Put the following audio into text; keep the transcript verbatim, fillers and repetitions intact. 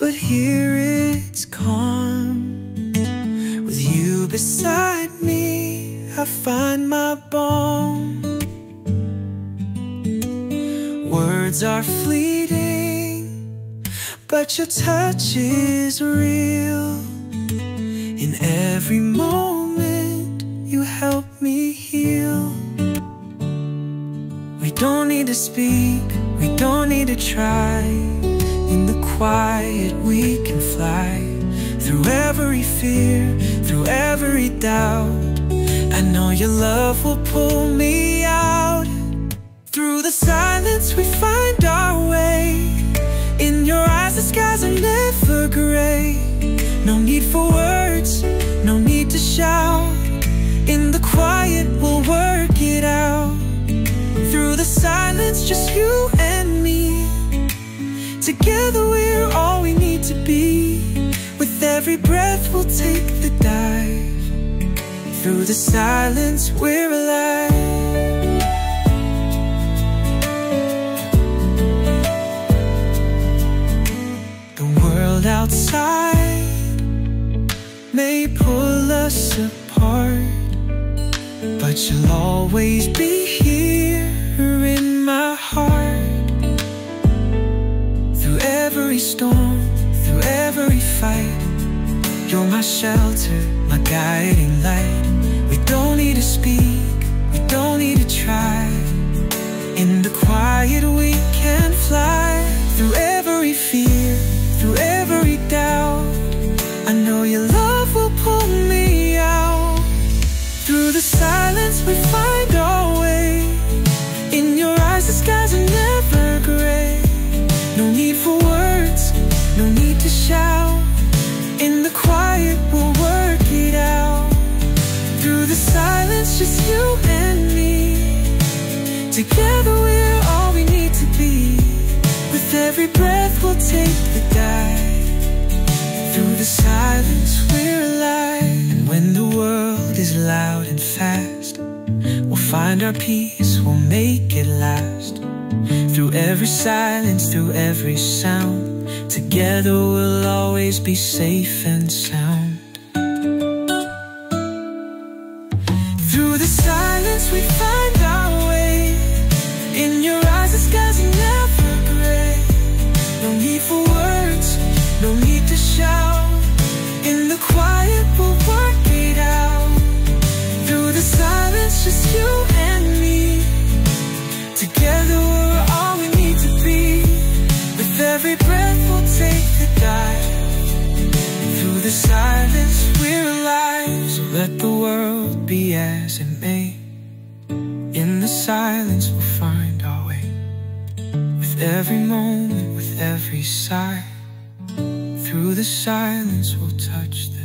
but here it's calm. With you beside me, I find my balm. Words are fleeting, but your touch is real. In every moment, you help me heal. We don't need to speak, we don't need to try. In the quiet we can fly. Through every fear, through every doubt, I know your love will pull me out. Through the silence we find our way. In your eyes the skies are never gray. No need for words, no need to shout. In the quiet we'll work it out. Through the silence, just you and me. Together we're all we need to be. With every breath we'll take the dive. Through the silence we're alive. The world outside may pull us apart, but you'll always be here in my heart. Through every storm, through every fight, you're my shelter, my guiding light. We don't need to speak, we don't need to try. In the quiet we can fly. Through every fear, through every doubt, I know your love will pull me out. Through the silence we find our way. In your eyes the skies are never gray. No need for words, no need to shout. In the quiet we'll work it out. Through the silence, just you and me. Together we're all we need to be. With every breath we'll take the dive. Through the silence we're alive. And when the world is loud and fast, we'll find our peace, we'll make it last. Through every silence, through every sound, together we'll always be safe and sound. Through the silence we find our way. In your eyes the skies are never gray. No need for words, no need to shout. In the quiet we'll work it out. Through the silence, just you and me. Together we're all we need to be. With every breath we'll take the dive. Through the silence we're alive. So let the world be as it may. In the silence we'll find our way. With every moment, with every sigh. Through the silence we'll touch the